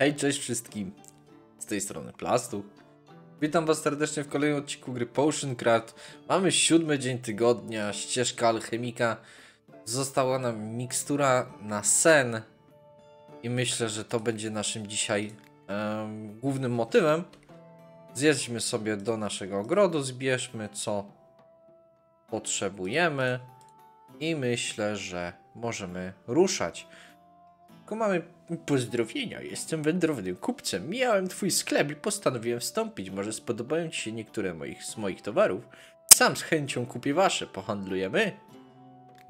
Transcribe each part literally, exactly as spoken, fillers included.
Hej, cześć wszystkim, z tej strony Plastuch. Witam was serdecznie w kolejnym odcinku gry PotionCraft. Mamy siódmy dzień tygodnia, ścieżka alchemika. Została nam mikstura na sen. I myślę, że to będzie naszym dzisiaj um, głównym motywem. Zjedźmy sobie do naszego ogrodu, zbierzmy co potrzebujemy. I myślę, że możemy ruszać. Tylko mamy... Pozdrowienia, jestem wędrownym kupcem. Mijałem twój sklep i postanowiłem wstąpić. Może spodobają ci się niektóre moich, z moich towarów. Sam z chęcią kupię wasze. Pohandlujemy?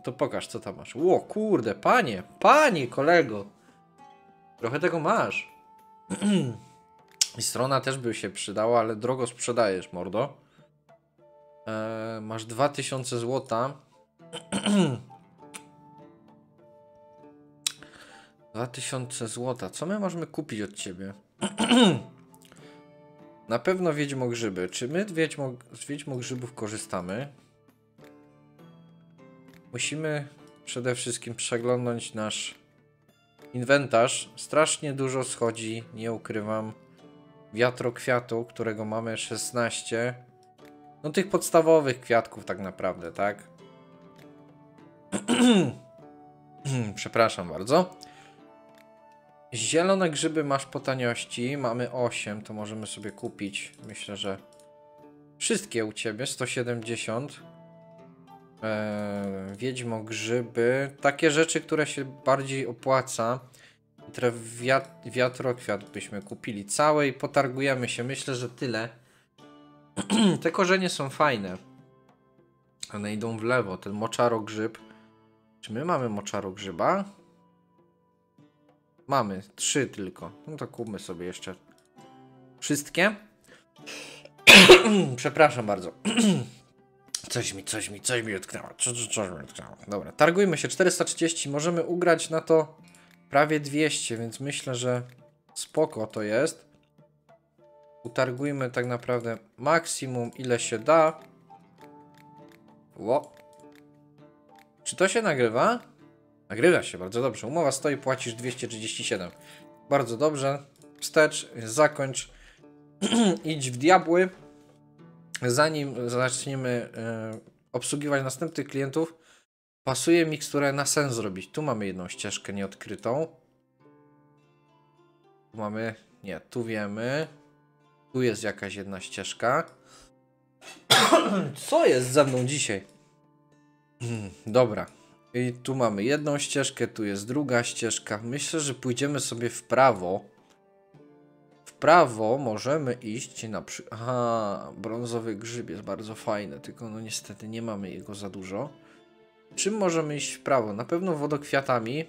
To pokaż, co tam masz. Ło, kurde, panie, panie, kolego. Trochę tego masz. I strona też by się przydała, ale drogo sprzedajesz, mordo. Eee, masz dwa tysiące złota. dwa tysiące złota. Co my możemy kupić od ciebie? Na pewno wiedźmogrzyby. Czy my wiedźmo, z wiedźmogrzybów korzystamy? Musimy przede wszystkim przeglądnąć nasz inwentarz. Strasznie dużo schodzi, nie ukrywam. Wiatrokwiatu, którego mamy szesnaście. No tych podstawowych kwiatków tak naprawdę, tak? Przepraszam bardzo. Zielone grzyby masz po taniości, mamy osiem, to możemy sobie kupić, myślę, że wszystkie u ciebie, sto siedemdziesiąt. Eee, Wiedźmo grzyby, takie rzeczy, które się bardziej opłaca. Wiat wiatrokwiat byśmy kupili całe i potargujemy się, myślę, że tyle. Te korzenie są fajne, one idą w lewo, ten moczaro grzyb. Czy my mamy moczaro grzyba? Mamy trzy tylko. No to kupmy sobie jeszcze wszystkie. Przepraszam bardzo. Coś mi, coś mi, coś mi utknęło. Coś, coś mi utknęło. Dobra, targujmy się. czterysta trzydzieści. Możemy ugrać na to prawie dwieście, więc myślę, że spoko to jest. Utargujmy tak naprawdę maksimum, ile się da. Ło. Czy to się nagrywa? Nagrywa się, bardzo dobrze. Umowa stoi, płacisz dwieście trzydzieści siedem. Bardzo dobrze. Wstecz, zakończ. Idź w diabły. Zanim zaczniemy y, obsługiwać następnych klientów, pasuje miksturę na sen zrobić. Tu mamy jedną ścieżkę nieodkrytą. Tu mamy... Nie, tu wiemy. Tu jest jakaś jedna ścieżka. Co jest ze mną dzisiaj? Dobra. I tu mamy jedną ścieżkę, tu jest druga ścieżka. Myślę, że pójdziemy sobie w prawo. W prawo możemy iść na przykład... Aha, brązowy grzyb jest bardzo fajny, tylko no niestety nie mamy jego za dużo. Czym możemy iść w prawo? Na pewno wodokwiatami.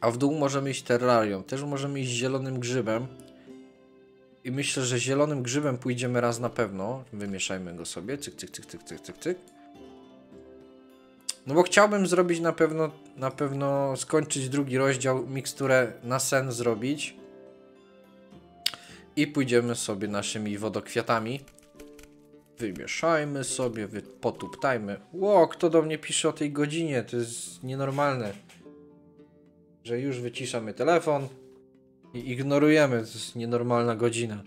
A w dół możemy iść terrarium. Też możemy iść zielonym grzybem. I myślę, że zielonym grzybem pójdziemy raz na pewno. Wymieszajmy go sobie. Cyk, cyk, cyk, cyk, cyk, cyk, cyk. No bo chciałbym zrobić na pewno, na pewno skończyć drugi rozdział, miksturę na sen zrobić. I pójdziemy sobie naszymi wodokwiatami. Wymieszajmy sobie, potuptajmy. Ło, kto do mnie pisze o tej godzinie? To jest nienormalne. Że już wyciszamy telefon i ignorujemy. To jest nienormalna godzina.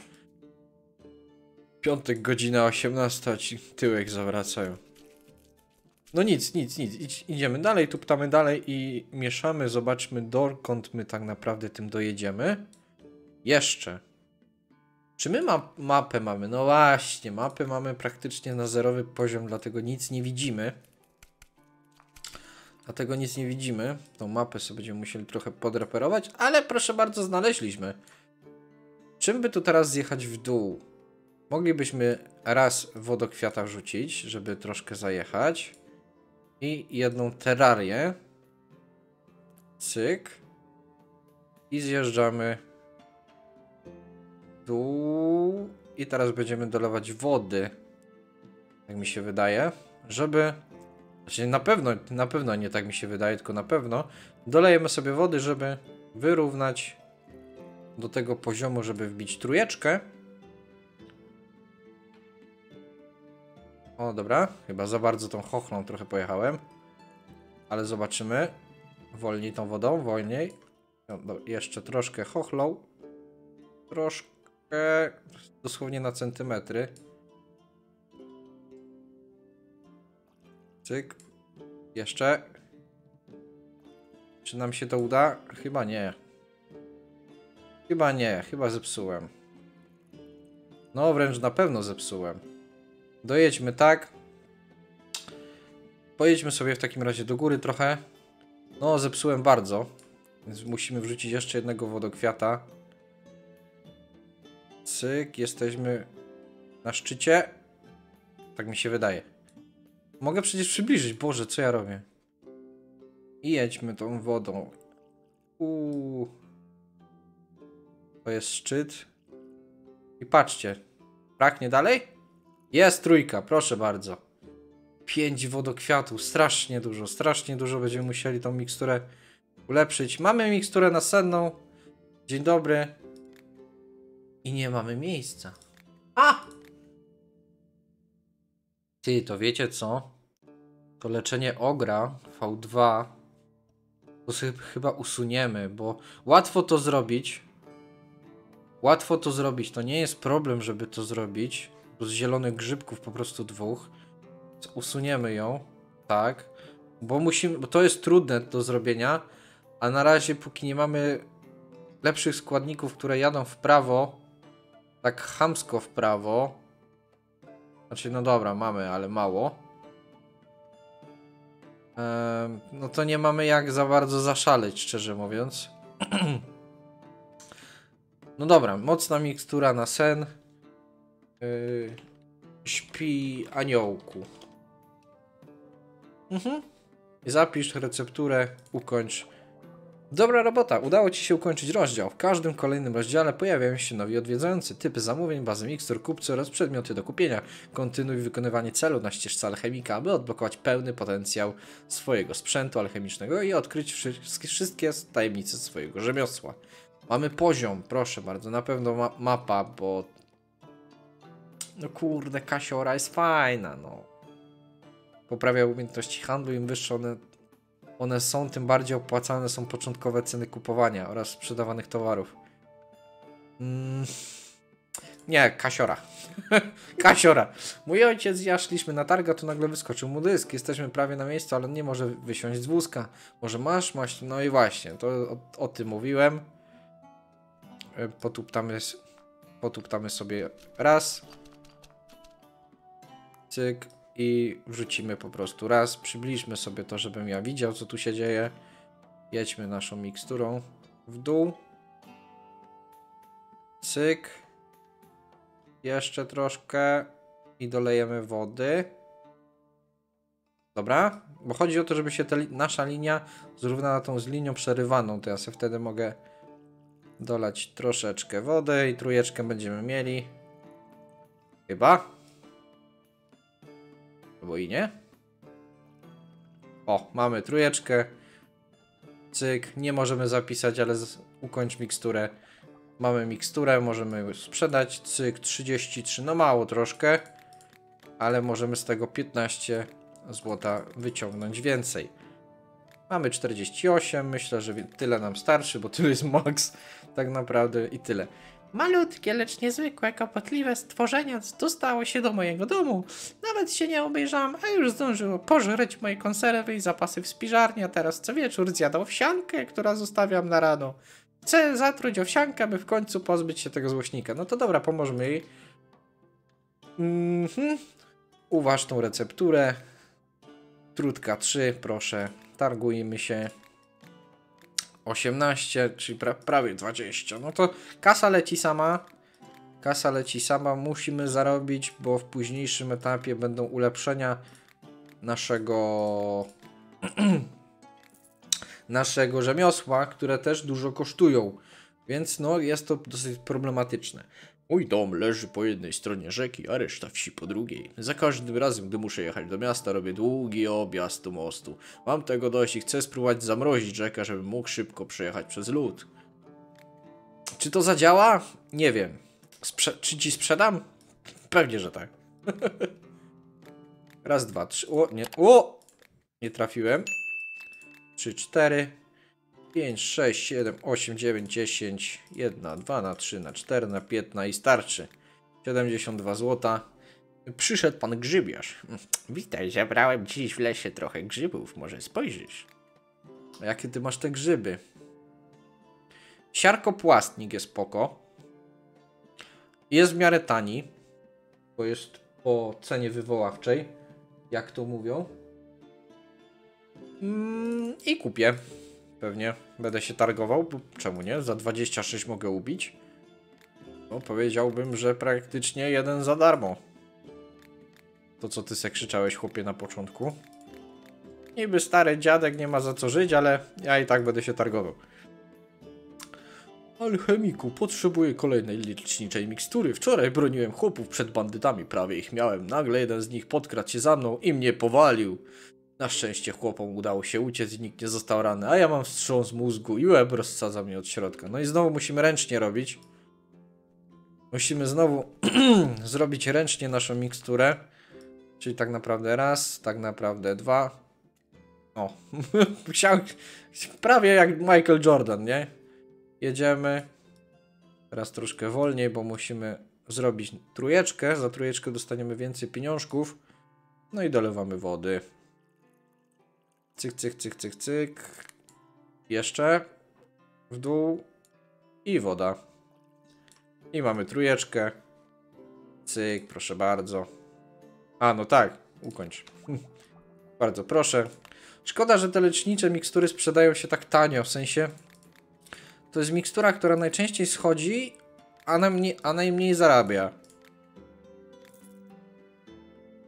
Piątek, godzina osiemnasta, a ci tyłek zawracają. No nic, nic, nic. Idziemy dalej, tu ptamy dalej i mieszamy. Zobaczmy, dokąd my tak naprawdę tym dojedziemy. Jeszcze. Czy my ma mapę mamy? No właśnie, mapę mamy praktycznie na zerowy poziom, dlatego nic nie widzimy. Dlatego nic nie widzimy. Tą mapę sobie będziemy musieli trochę podreperować, ale proszę bardzo, znaleźliśmy. Czym by tu teraz zjechać w dół? Moglibyśmy raz wodokwiata wrzucić, żeby troszkę zajechać. I jedną terrarię. Cyk. I zjeżdżamy w dół. I teraz będziemy dolewać wody. Tak mi się wydaje. Żeby... Znaczy na pewno, na pewno nie tak mi się wydaje, tylko na pewno. Dolejemy sobie wody, żeby wyrównać do tego poziomu, żeby wbić trójeczkę. O, dobra, chyba za bardzo tą chochlą trochę pojechałem. Ale zobaczymy. Wolniej tą wodą, wolniej. No, dobra, jeszcze troszkę chochlą. Troszkę, dosłownie na centymetry. Cyk. Jeszcze. Czy nam się to uda? Chyba nie. Chyba nie, chyba zepsułem. No wręcz na pewno zepsułem. Dojedźmy tak. Pojedźmy sobie w takim razie do góry trochę. No zepsułem bardzo. Więc musimy wrzucić jeszcze jednego wodokwiata. Cyk, jesteśmy na szczycie. Tak mi się wydaje. Mogę przecież przybliżyć. Boże, co ja robię? I jedźmy tą wodą. Uuu. To jest szczyt. I patrzcie. Braknie dalej? Jest trójka, proszę bardzo. Pięć wodokwiatów. Strasznie dużo, strasznie dużo. Będziemy musieli tą miksturę ulepszyć. Mamy miksturę nasenną. Dzień dobry. I nie mamy miejsca. A! Ty, to wiecie co? To leczenie ogra V dwa to sobie chyba usuniemy, bo łatwo to zrobić. Łatwo to zrobić. To nie jest problem, żeby to zrobić. Z zielonych grzybków po prostu dwóch. Usuniemy ją. Tak. Bo musimy, bo to jest trudne do zrobienia. A na razie póki nie mamy lepszych składników, które jadą w prawo, tak chamsko w prawo. Znaczy, no dobra, mamy, ale mało. Ehm, no to nie mamy jak za bardzo zaszaleć, szczerze mówiąc. No dobra, mocna mikstura na sen. Yy, śpi aniołku. Mhm. Zapisz recepturę, ukończ. Dobra robota, udało Ci się ukończyć rozdział. W każdym kolejnym rozdziale pojawiają się nowi odwiedzający, typy zamówień, bazy mikstur, kupcy oraz przedmioty do kupienia. Kontynuuj wykonywanie celu na ścieżce alchemika, aby odblokować pełny potencjał swojego sprzętu alchemicznego i odkryć wszystkie tajemnice swojego rzemiosła. Mamy poziom, proszę bardzo, na pewno ma mapa, bo... No kurde, kasiora jest fajna, no. Poprawia umiejętności handlu, im wyższe one... One są, tym bardziej opłacalne są początkowe ceny kupowania oraz sprzedawanych towarów. Mm. Nie, kasiora. Kasiora. Mój ojciec i ja szliśmy na targa, tu nagle wyskoczył mu dysk. Jesteśmy prawie na miejscu, ale on nie może wysiąść z wózka. Może masz? Masz? No i właśnie, to o, o tym mówiłem. Potuptamy, potuptamy sobie raz. Cyk. I wrzucimy po prostu raz. Przybliżmy sobie to, żebym ja widział, co tu się dzieje. Jedźmy naszą miksturą w dół. Cyk. Jeszcze troszkę. I dolejemy wody. Dobra. Bo chodzi o to, żeby się ta li- nasza linia zrównała tą z linią przerywaną. To ja sobie wtedy mogę dolać troszeczkę wody i trójeczkę będziemy mieli. Chyba. Albo i nie. O, mamy trójeczkę. Cyk, nie możemy zapisać, ale ukończ miksturę. Mamy miksturę, możemy ją sprzedać. Cyk, trzydzieści trzy, no mało troszkę. Ale możemy z tego piętnaście złotych wyciągnąć więcej. Mamy czterdzieści osiem, myślę, że tyle nam starczy, bo tu jest max. Tak naprawdę i tyle. Malutkie, lecz niezwykłe, kłopotliwe stworzenia dostało się do mojego domu. Nawet się nie obejrzałam, a już zdążyło pożreć moje konserwy i zapasy w spiżarni, a teraz co wieczór zjada owsiankę, która zostawiam na rano. Chcę zatruć owsiankę, by w końcu pozbyć się tego złośnika. No to dobra, pomożmy jej. Mm-hmm. Uważ tą recepturę. Trutka trzy, proszę. Targujmy się. osiemnaście, czyli pra prawie dwadzieścia. No to kasa leci sama. Kasa leci sama. Musimy zarobić, bo w późniejszym etapie będą ulepszenia naszego naszego rzemiosła, które też dużo kosztują. Więc no jest to dosyć problematyczne. Mój dom leży po jednej stronie rzeki, a reszta wsi po drugiej. Za każdym razem, gdy muszę jechać do miasta, robię długi objazd do mostu. Mam tego dość i chcę spróbować zamrozić rzekę, żebym mógł szybko przejechać przez lód. Czy to zadziała? Nie wiem. Sprze- czy ci sprzedam? Pewnie, że tak. Raz, dwa, trzy. O, nie. O! Nie trafiłem. Trzy, cztery. pięć, sześć, siedem, osiem, dziewięć, dziesięć, jeden, dwa na trzy, na cztery, na pięć i starczy. siedemdziesiąt dwa złote. Przyszedł pan grzybiarz. Witaj, zabrałem dziś w lesie trochę grzybów, może spojrzysz. A jakie ty masz te grzyby? Siarkoplastnik jest spoko. Jest w miarę tani, bo jest po cenie wywoławczej, jak to mówią. Mm, I kupię. Pewnie będę się targował, bo czemu nie? Za dwadzieścia sześć mogę ubić. No, powiedziałbym, że praktycznie jeden za darmo. To co ty se krzyczałeś, chłopie, na początku. Niby stary dziadek, nie ma za co żyć, ale ja i tak będę się targował. Alchemiku, potrzebuję kolejnej liczniczej mikstury. Wczoraj broniłem chłopów przed bandytami, prawie ich miałem. Nagle jeden z nich podkradł się za mną i mnie powalił. Na szczęście chłopom udało się uciec i nikt nie został ranny, a ja mam wstrząs mózgu i łeb rozsadza mnie od środka. No i znowu musimy ręcznie robić. Musimy znowu zrobić ręcznie naszą miksturę. Czyli tak naprawdę raz, tak naprawdę dwa. O, prawie jak Michael Jordan, nie? Jedziemy. Teraz troszkę wolniej, bo musimy zrobić trójeczkę. Za trójeczkę dostaniemy więcej pieniążków. No i dolewamy wody. Cyk, cyk, cyk, cyk, cyk. Jeszcze. W dół. I woda. I mamy trójeczkę. Cyk, proszę bardzo. A, no tak. Ukończ. Bardzo proszę. Szkoda, że te lecznicze mikstury sprzedają się tak tanio. W sensie... To jest mikstura, która najczęściej schodzi, a, najmniej, a najmniej zarabia.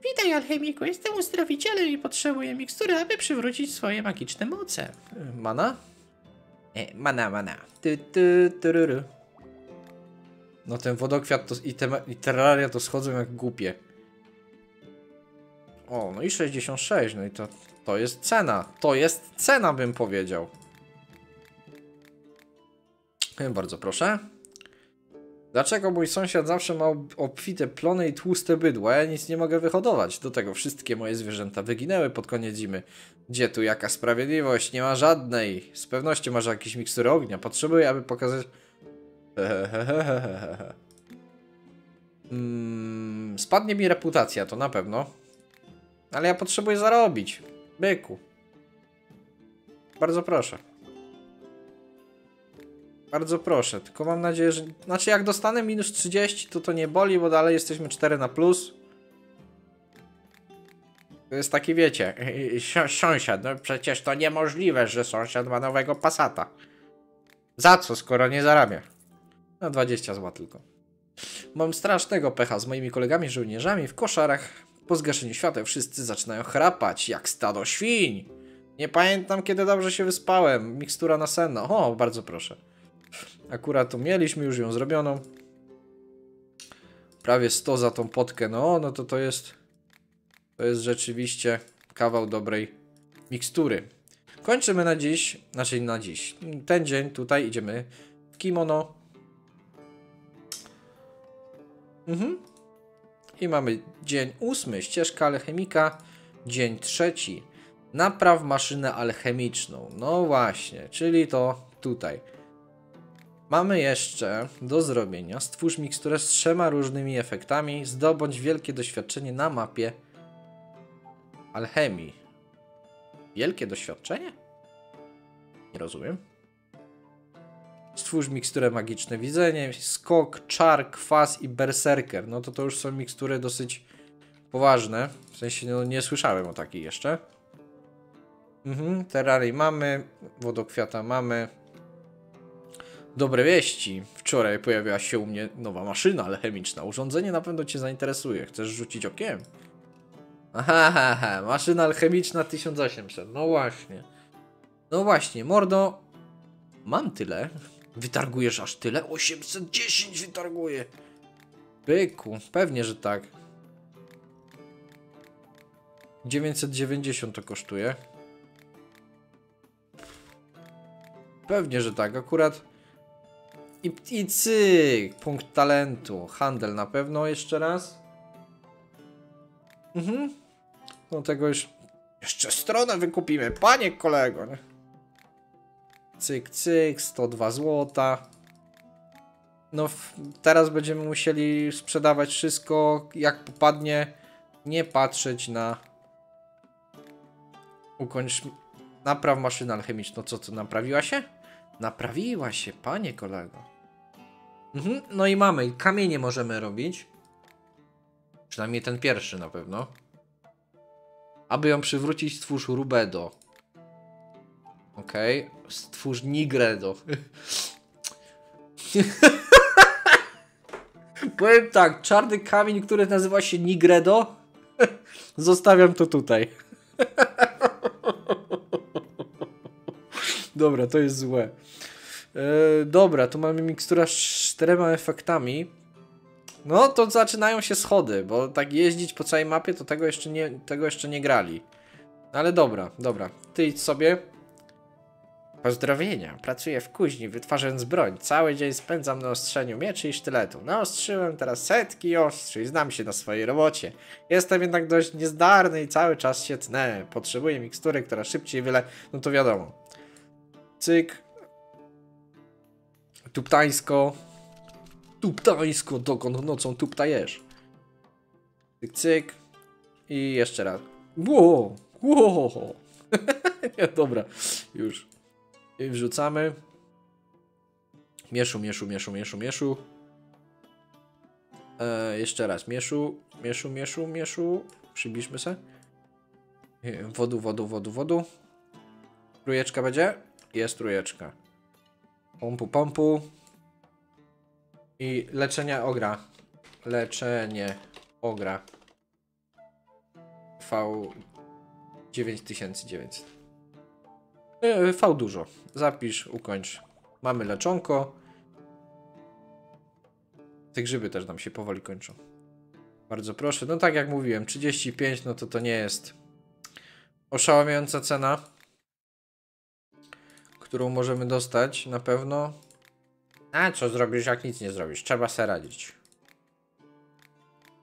Witaj, alchemiku, jestem uzdrowicielem i potrzebuję mikstury, aby przywrócić swoje magiczne moce. Mana? E, mana, mana. Ty, ty, ty, ry, ry. No ten wodokwiat to, i, te, i terraria to schodzą jak głupie. O, no i sześćdziesiąt sześć, no i to, to jest cena. To jest cena, bym powiedział. Bardzo proszę. Dlaczego mój sąsiad zawsze ma obfite plony i tłuste bydło? Ja nic nie mogę wyhodować. Do tego wszystkie moje zwierzęta wyginęły pod koniec zimy. Gdzie tu jaka sprawiedliwość? Nie ma żadnej. Z pewnością masz jakieś mikstury ognia. Potrzebuję, aby pokazać... Mm, spadnie mi reputacja, to na pewno. Ale ja potrzebuję zarobić. Byku. Bardzo proszę. Bardzo proszę, tylko mam nadzieję, że... Znaczy jak dostanę minus trzydzieści, to to nie boli, bo dalej jesteśmy cztery na plus. To jest taki, wiecie, sąsiad, no przecież to niemożliwe, że sąsiad ma nowego Passata. Za co, skoro nie zarabia? No dwadzieścia złotych tylko. Mam strasznego pecha z moimi kolegami żołnierzami w koszarach. Po zgaszeniu świateł wszyscy zaczynają chrapać, jak stado świń. Nie pamiętam, kiedy dobrze się wyspałem. Mikstura nasenna. O, bardzo proszę. Akurat tu mieliśmy już ją zrobioną. Prawie sto za tą potkę. No, no to to jest... To jest rzeczywiście kawał dobrej mikstury. Kończymy na dziś. Znaczy na dziś. Ten dzień tutaj idziemy w kimono. Mhm. I mamy dzień ósmy. Ścieżka alchemika. Dzień trzeci. Napraw maszynę alchemiczną. No właśnie. Czyli to tutaj. Mamy jeszcze do zrobienia. Stwórz miksturę z trzema różnymi efektami. Zdobądź wielkie doświadczenie na mapie alchemii. Wielkie doświadczenie? Nie rozumiem. Stwórz miksturę magiczne widzenie, skok, czar, kwas i berserker. No to to już są mikstury dosyć poważne. W sensie no, nie słyszałem o takiej jeszcze. Mhm, terrarii mamy, wodokwiata mamy. Dobre wieści. Wczoraj pojawiła się u mnie nowa maszyna alchemiczna. Urządzenie na pewno cię zainteresuje. Chcesz rzucić okiem? Aha, ha, ha. Maszyna alchemiczna tysiąc osiemset. No właśnie. No właśnie, mordo. Mam tyle. Wytargujesz aż tyle? osiemset dziesięć wytarguję. Byku, pewnie, że tak. dziewięćset dziewięćdziesiąt to kosztuje. Pewnie, że tak. Akurat... I, I cyk, punkt talentu, handel na pewno jeszcze raz. Mhm. No tego już... Jeszcze stronę wykupimy, panie kolego. Cyk, cyk, sto dwa złota. No teraz będziemy musieli sprzedawać wszystko jak popadnie. Nie patrzeć na... Ukończ... Napraw maszynę alchemiczną. Co to? Naprawiła się? Naprawiła się, panie kolego. Mhm, no i mamy. Kamienie możemy robić. Przynajmniej ten pierwszy na pewno. Aby ją przywrócić, stwórz rubedo. Okej. Okay. Stwórz nigredo. Powiem tak, czarny kamień, który nazywa się nigredo. Zostawiam to tutaj. Dobra, to jest złe. Yy, dobra, tu mamy mikstura z czterema efektami. No to zaczynają się schody, bo tak jeździć po całej mapie to tego jeszcze nie, tego jeszcze nie grali. Ale dobra, dobra. Ty idź sobie. Pozdrowienia. Pracuję w kuźni, wytwarzając broń. Cały dzień spędzam na ostrzeniu mieczy i sztyletu. Naostrzyłem teraz setki ostrzy i znam się na swojej robocie. Jestem jednak dość niezdarny i cały czas się tnę. Potrzebuję mikstury, która szybciej wyle... No to wiadomo. Cyk. Tuptańsko. Tuptańsko, dokąd nocą tuptajesz. Cyk, cyk. I jeszcze raz. Wow, wow. Dobra, już. I wrzucamy. Mieszu, mieszu, mieszu, mieszu, mieszu. Eee, jeszcze raz. Mieszu, mieszu, mieszu, mieszu. Przybliżmy se. Wodu, wodu, wodu, wodu. Trójeczka będzie? Jest trójeczka. Pompu, pompu. I leczenie ogra. Leczenie ogra. V dziewięć tysięcy dziewięćset. V dużo. Zapisz, ukończ. Mamy leczonko. Te grzyby też nam się powoli kończą. Bardzo proszę. No tak jak mówiłem, trzydzieści pięć, no to to nie jest oszałamiająca cena, którą możemy dostać na pewno. A co zrobisz, jak nic nie zrobisz? Trzeba se radzić.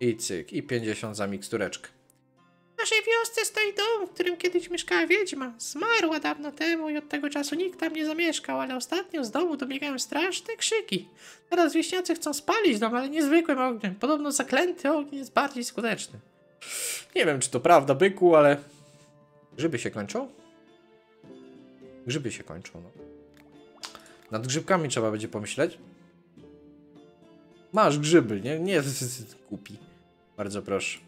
I cyk. I pięćdziesiąt za mikstureczkę. W naszej wiosce stoi dom, w którym kiedyś mieszkała wiedźma. Zmarła dawno temu i od tego czasu nikt tam nie zamieszkał, ale ostatnio z domu dobiegają straszne krzyki. Teraz wieśniacy chcą spalić dom, ale niezwykłym ogniem. Podobno zaklęty ogień jest bardziej skuteczny. Nie wiem, czy to prawda, byku, ale... Grzyby się kończą? Grzyby się kończą, no. Nad grzybkami trzeba będzie pomyśleć. Masz grzyby, nie? Nie, kupi. Bardzo proszę.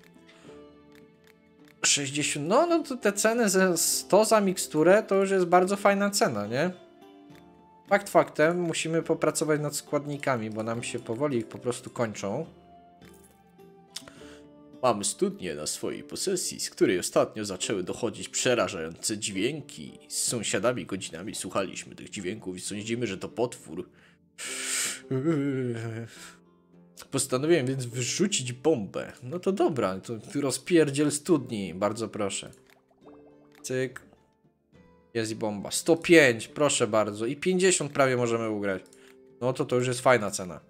sześćdziesiąt, no, no to te ceny ze sto za miksturę to już jest bardzo fajna cena, nie? Fakt faktem, musimy popracować nad składnikami, bo nam się powoli ich po prostu kończą. Mam studnię na swojej posesji, z której ostatnio zaczęły dochodzić przerażające dźwięki. Z sąsiadami godzinami słuchaliśmy tych dźwięków i sądzimy, że to potwór. Postanowiłem więc wyrzucić bombę. No to dobra, to rozpierdziel studni, bardzo proszę. Cyk. Jest i bomba. sto pięć, proszę bardzo. I pięćdziesiąt prawie możemy ugrać. No to to już jest fajna cena.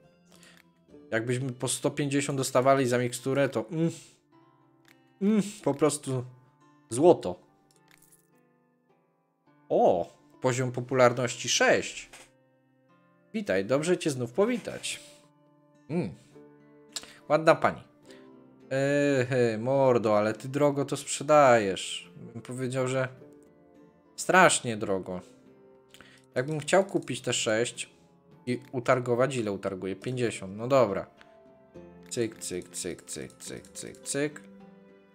Jakbyśmy po sto pięćdziesiąt dostawali za miksturę, to mm, mm, po prostu złoto. O, poziom popularności sześć. Witaj, dobrze cię znów powitać. Mm. Ładna pani. Ehe, mordo, ale ty drogo to sprzedajesz. Bym powiedział, że strasznie drogo. Jakbym chciał kupić te sześć i utargować, ile utarguję? pięćdziesiąt, no dobra. Cyk, cyk, cyk, cyk, cyk, cyk, cyk.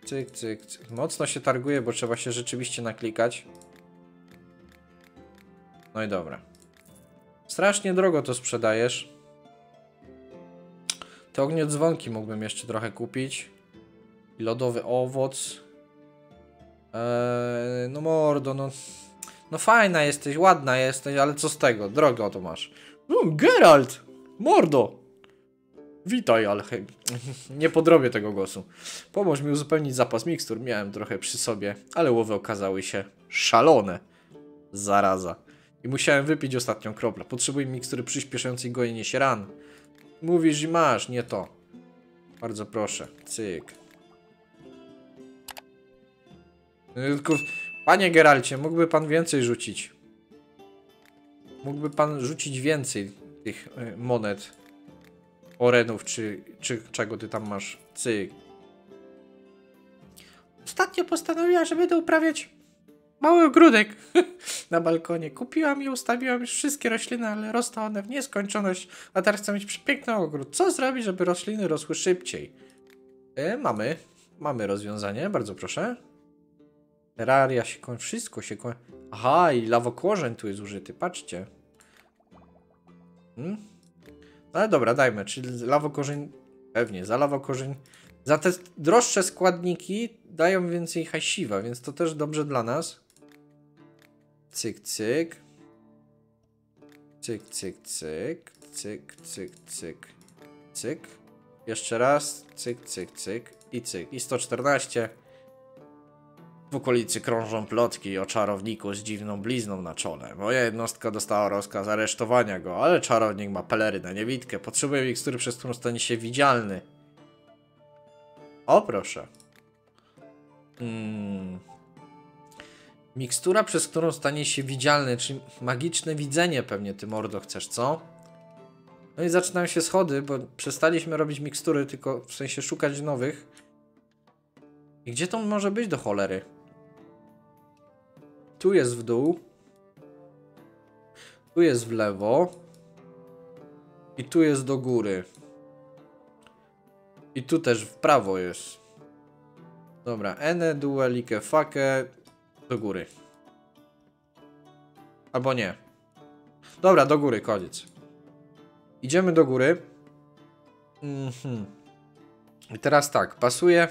Cyk, cyk, cyk. Mocno się targuje, bo trzeba się rzeczywiście naklikać. No i dobra. Strasznie drogo to sprzedajesz. Te ogniodzwonki mógłbym jeszcze trochę kupić. I lodowy owoc. Eee, no mordo, no... No fajna jesteś, ładna jesteś, ale co z tego? Drogo to masz. No, Geralt! Mordo! Witaj, alchemik. Nie podrobię tego głosu. Pomóż mi uzupełnić zapas mikstur. Miałem trochę przy sobie, ale łowy okazały się szalone. Zaraza. I musiałem wypić ostatnią kroplę. Potrzebuję mikstury przyspieszającej gojenie się ran. Mówisz i masz, nie to. Bardzo proszę, cyk. Tylko, panie Geralcie, mógłby pan więcej rzucić. mógłby pan rzucić więcej tych monet, orenów, czy, czy czego ty tam masz. Cyk. Ostatnio postanowiła, że będę uprawiać mały ogródek na balkonie. Kupiłam i ustawiłam już wszystkie rośliny, ale rosną one w nieskończoność, a teraz chcę mieć przepiękny ogród. Co zrobić, żeby rośliny rosły szybciej? E, mamy. Mamy rozwiązanie, bardzo proszę. Terraria się kończy, wszystko się kończy. Aha, i lawokłorzeń tu jest użyty, patrzcie. Hmm? No ale dobra, dajmy, czyli lawokorzeń, pewnie, za lawokorzeń. Za te droższe składniki dają więcej hajsiwa, więc to też dobrze dla nas. Cyk, cyk. Cyk, cyk, cyk. Cyk, cyk, cyk. Cyk. Jeszcze raz. Cyk, cyk, cyk. I cyk. I sto czternaście. W okolicy krążą plotki o czarowniku z dziwną blizną na czole. Moja jednostka dostała rozkaz aresztowania go, ale czarownik ma pelerynę, niewidkę. Potrzebuje mikstury, przez którą stanie się widzialny. O, proszę. Hmm. Mikstura, przez którą stanie się widzialny, czyli magiczne widzenie pewnie, ty mordo, chcesz, co? No i zaczynają się schody, bo przestaliśmy robić mikstury, tylko w sensie szukać nowych. I gdzie to może być do cholery? Tu jest w dół. Tu jest w lewo. I tu jest do góry. I tu też w prawo jest. Dobra, ene, due, like, fake. Do góry. Albo nie. Dobra, do góry, koniec. Idziemy do góry. Mhm. I teraz tak, pasuje.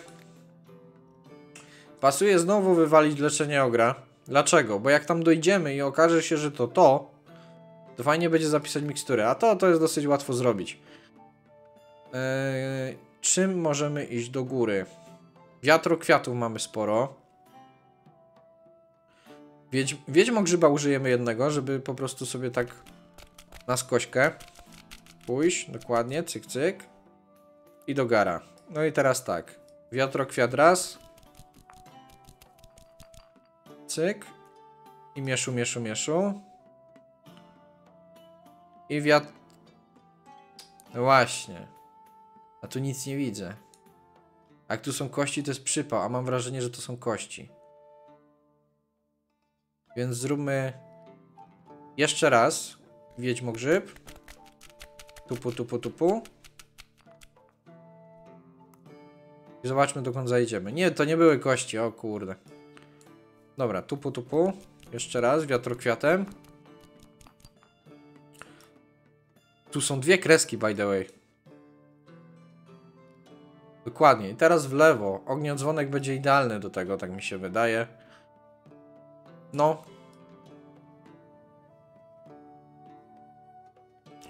Pasuje znowu wywalić leczenie ogra. Dlaczego? Bo jak tam dojdziemy i okaże się, że to to, to fajnie będzie zapisać miksturę. A to, to jest dosyć łatwo zrobić. Eee, czym możemy iść do góry? Wiatrokwiatów mamy sporo. Wiedź, Wiedźmogrzyba użyjemy jednego, żeby po prostu sobie tak na skośkę pójść. Dokładnie, cyk, cyk. I do gara. No i teraz tak. Wiatrokwiat raz. Cyk. I mieszu, mieszu, mieszu. I wiatr... No właśnie. A tu nic nie widzę. Jak tu są kości, to jest przypał, a mam wrażenie, że to są kości. Więc zróbmy... Jeszcze raz. Wiedźmogrzyb. Tupu, tupu, tupu. I zobaczmy, dokąd zajdziemy. Nie, to nie były kości, o kurde. Dobra, tupu, tupu. Jeszcze raz, wiatrokwiatem. Tu są dwie kreski, by the way. Dokładnie. I teraz w lewo. Ogniodzwonek będzie idealny do tego, tak mi się wydaje. No.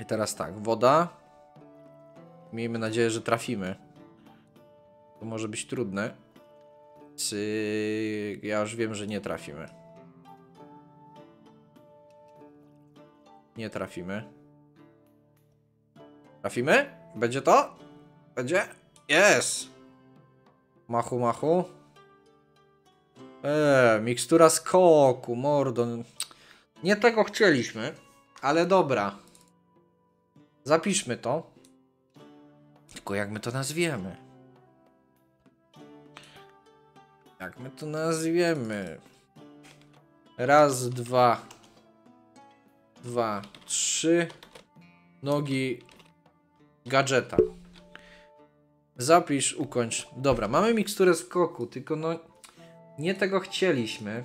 I teraz tak, woda. Miejmy nadzieję, że trafimy. To może być trudne. Cyk. Ja już wiem, że nie trafimy. Nie trafimy. Trafimy? Będzie to? Będzie? Jest! Machu, machu. Eee, mikstura skoku, mordo. Nie tego chcieliśmy, ale dobra. Zapiszmy to. Tylko jak my to nazwiemy? Jak my to nazwiemy? Raz, dwa, dwa, trzy. Nogi gadżeta. Zapisz, ukończ. Dobra, mamy miksturę skoku, tylko no nie tego chcieliśmy.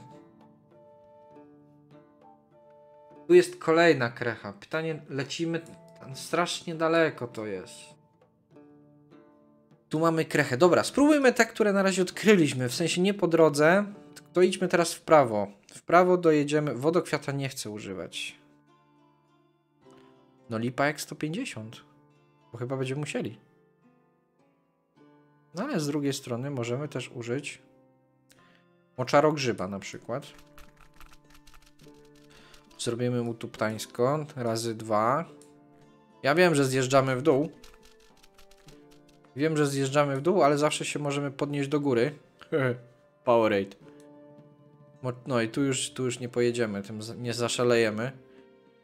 Tu jest kolejna krecha. Pytanie, lecimy tam strasznie daleko to jest. Tu mamy krechę. Dobra, spróbujmy te, które na razie odkryliśmy. W sensie nie po drodze, to idźmy teraz w prawo. W prawo dojedziemy. Wodokwiata nie chcę używać. No lipa jak sto pięćdziesiąt. Bo chyba będziemy musieli. No ale z drugiej strony możemy też użyć moczarogrzyba na przykład. Zrobimy mu tuptańsko. Razy dwa. Ja wiem, że zjeżdżamy w dół. Wiem, że zjeżdżamy w dół, ale zawsze się możemy podnieść do góry. Powerade. No i tu już, tu już nie pojedziemy, tym nie zaszalejemy.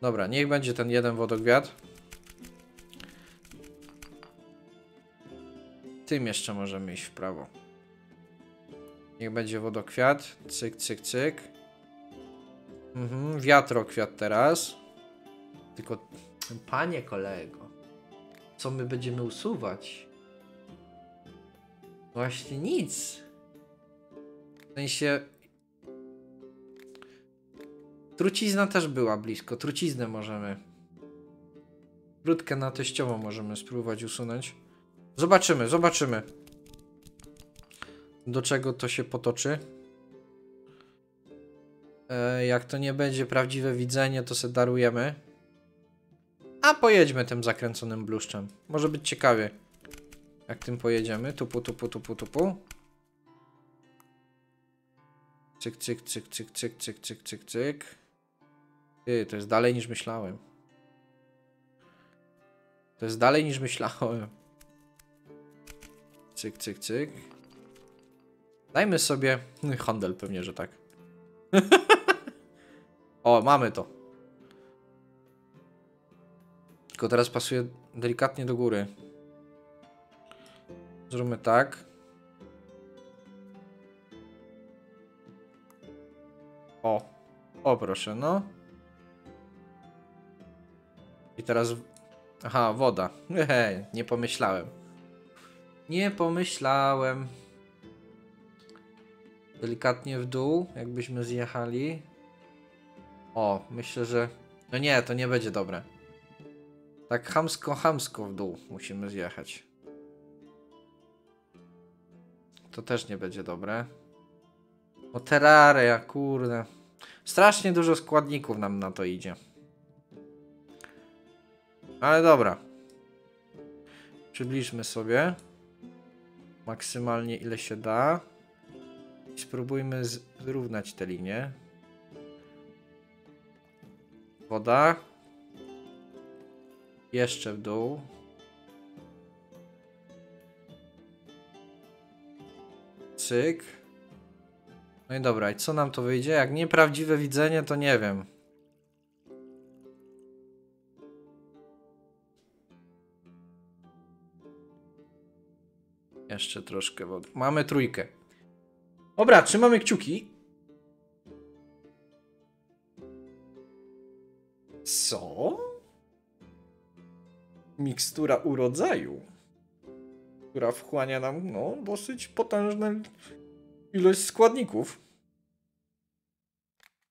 Dobra, niech będzie ten jeden wodogwiat. Tym jeszcze możemy iść w prawo. Niech będzie wodokwiat. Cyk, cyk, cyk. Mhm, wiatrokwiat teraz. Tylko, panie kolego, co my będziemy usuwać? Właśnie nic. W sensie... Trucizna też była blisko. Truciznę możemy. Brudkę na teściową możemy spróbować usunąć. Zobaczymy, zobaczymy. Do czego to się potoczy. E, jak to nie będzie prawdziwe widzenie, to se darujemy. A pojedźmy tym zakręconym bluszczem. Może być ciekawie. Jak tym pojedziemy. Tupu, tupu, tupu, tupu. Cyk, cyk, cyk, cyk, cyk, cyk, cyk, cyk, cyk. Ty, to jest dalej niż myślałem. To jest dalej niż myślałem. Cyk, cyk, cyk. Dajmy sobie... Handel pewnie, że tak. O, mamy to. Tylko teraz pasuje delikatnie do góry. Zróbmy tak. O, o proszę, no. I teraz... Aha, woda. Hej, nie pomyślałem. Nie pomyślałem. Delikatnie w dół, jakbyśmy zjechali. O, myślę, że... No nie, to nie będzie dobre. Tak chamsko, chamsko w dół musimy zjechać. To też nie będzie dobre. O, terraria, kurde. Strasznie dużo składników nam na to idzie. Ale dobra. Przybliżmy sobie. Maksymalnie ile się da. I spróbujmy zrównać te linie. Woda. Jeszcze w dół. Cyk. No i dobra, i co nam to wyjdzie? Jak nieprawdziwe widzenie, to nie wiem. Jeszcze troszkę wody. Mamy trójkę. Dobra, trzymamy kciuki. Co? Mikstura urodzaju, która wchłania nam, no, dosyć potężne ilość składników.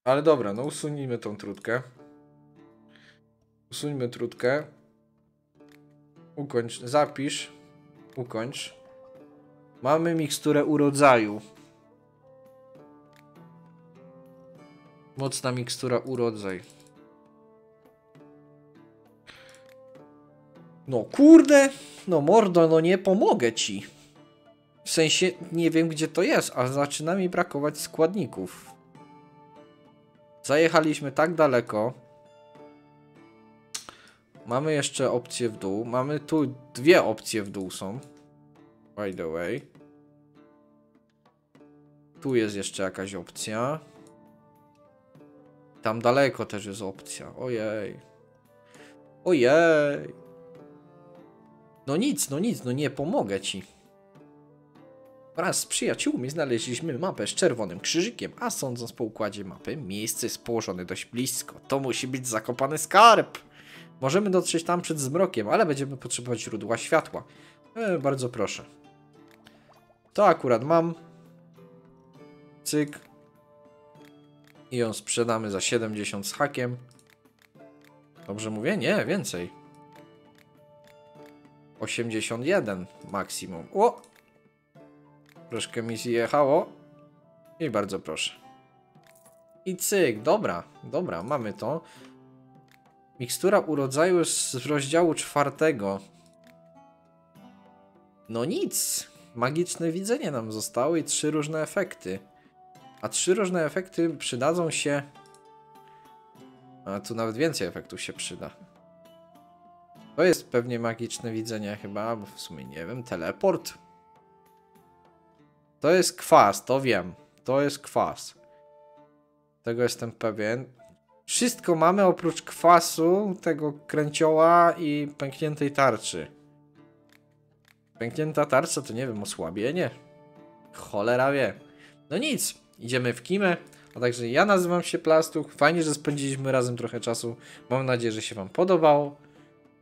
Ale dobra, no usunijmy tą trutkę. Usuńmy trutkę. Ukończ, zapisz. Ukończ. Mamy miksturę urodzaju. Mocna mikstura urodzaj. No kurde, no mordo, no nie pomogę ci. W sensie nie wiem gdzie to jest, a zaczyna mi brakować składników. Zajechaliśmy tak daleko. Mamy jeszcze opcję w dół. Mamy tu dwie opcje w dół są. By the way. Tu jest jeszcze jakaś opcja. Tam daleko też jest opcja. Ojej. Ojej. No nic, no nic, no nie pomogę ci. Wraz z przyjaciółmi znaleźliśmy mapę z czerwonym krzyżykiem, a sądząc po układzie mapy, miejsce jest położone dość blisko. To musi być zakopany skarb. Możemy dotrzeć tam przed zmrokiem, ale będziemy potrzebować źródła światła. E, bardzo proszę. To akurat mam. Cyk. I ją sprzedamy za siedemdziesiąt z hakiem. Dobrze mówię? Nie, więcej. osiemdziesiąt jeden maksimum. O! Troszkę mi zjechało. I bardzo proszę. I cyk, dobra, dobra, mamy to. Mikstura urodzaju z rozdziału czwartego. No nic. Magiczne widzenie nam zostały i trzy różne efekty. A trzy różne efekty przydadzą się... A tu nawet więcej efektów się przyda. To jest pewnie magiczne widzenie chyba, bo w sumie nie wiem, teleport. To jest kwas, to wiem. To jest kwas. Tego jestem pewien. Wszystko mamy oprócz kwasu, tego kręcioła i pękniętej tarczy. Pęknięta tarcza to nie wiem, osłabienie? Cholera wie. No nic, idziemy w Kimę. A także ja nazywam się Plastuch. Fajnie, że spędziliśmy razem trochę czasu. Mam nadzieję, że się wam podobało.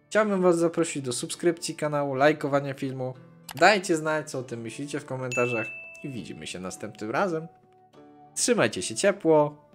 Chciałbym was zaprosić do subskrypcji kanału, lajkowania filmu. Dajcie znać, co o tym myślicie w komentarzach. I widzimy się następnym razem. Trzymajcie się ciepło.